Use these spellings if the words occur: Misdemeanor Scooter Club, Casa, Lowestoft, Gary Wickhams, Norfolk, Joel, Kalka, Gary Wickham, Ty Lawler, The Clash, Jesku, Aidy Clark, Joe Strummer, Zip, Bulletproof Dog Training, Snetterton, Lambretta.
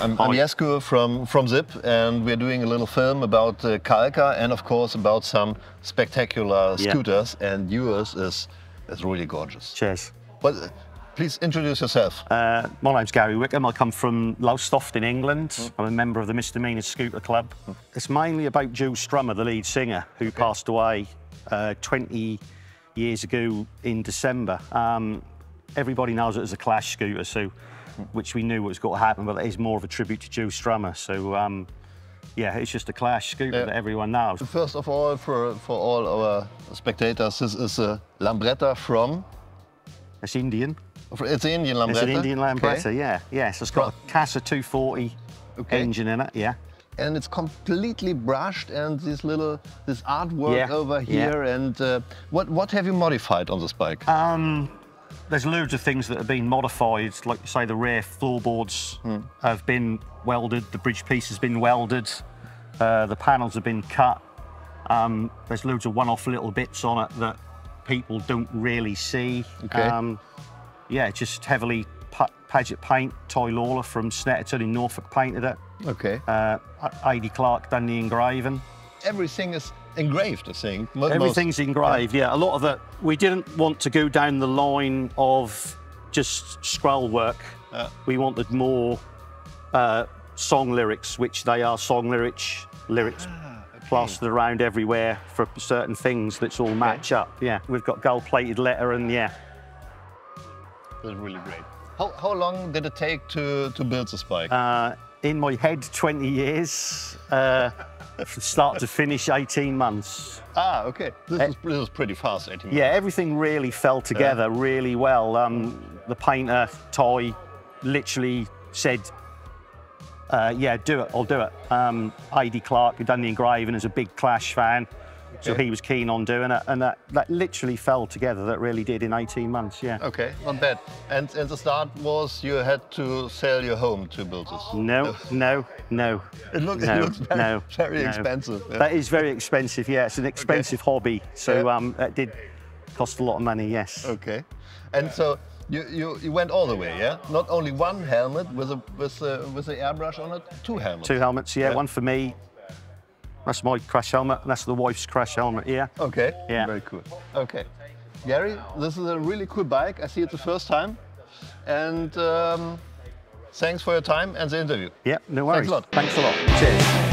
I'm Jesku from Zip, and we're doing a little film about Kalka and of course about some spectacular scooters, and yours is really gorgeous. Cheers. But please introduce yourself. My name's Gary Wickham. I come from Lowestoft in England. I'm a member of the Misdemeanor Scooter Club. It's mainly about Joe Strummer, the lead singer, who passed away 20 years ago in December. Everybody knows it as a Clash scooter, so which we knew was going to happen, but it is more of a tribute to Joe Strummer. So, yeah, it's just a Clash scooter that everyone knows. First of all, for all our spectators, this is a Lambretta from... It's Indian. It's an Indian Lambretta? It's an Indian Lambretta, yeah. So it's got a Casa 240 engine in it, And it's completely brushed, and this artwork over here. And what have you modified on this bike? There's loads of things that have been modified, like you say, the rear floorboards have been welded, the bridge piece has been welded, the panels have been cut. There's loads of one-off little bits on it that people don't really see. Yeah, just heavily Paget paint. Ty Lawler from Snetterton in Norfolk painted it. Aidy Clark done the engraving. Everything is engraved, I think. Everything's engraved, yeah. A lot of it, we didn't want to go down the line of just scroll work. We wanted more song lyrics, which they are song lyrics, plastered around everywhere for certain things that's all match up. Yeah, we've got gold-plated letter and that's really great. How long did it take to build this bike? In my head, 20 years. From start to finish, 18 months. Ah, okay. This is pretty fast, 18 months. Yeah, everything really fell together really well. The painter, Ty, literally said, yeah, do it, I'll do it. Aidy Clark, who'd done the engraving, is a big Clash fan, so he was keen on doing it. And that literally fell together, that really did, in 18 months, Okay, not bad. And the start was you had to sell your home to build this? No. It looks very expensive. Yeah. That is very expensive, it's an expensive hobby. So that did cost a lot of money, Okay, and so you went all the way, Not only one helmet with a airbrush on it, two helmets. Two helmets, one for me. That's my crash helmet, and that's the wife's crash helmet, Okay, very cool. Okay, Gary, this is a really cool bike. I see it the first time. And thanks for your time and the interview. Yeah, no worries. Thanks a lot. Cheers.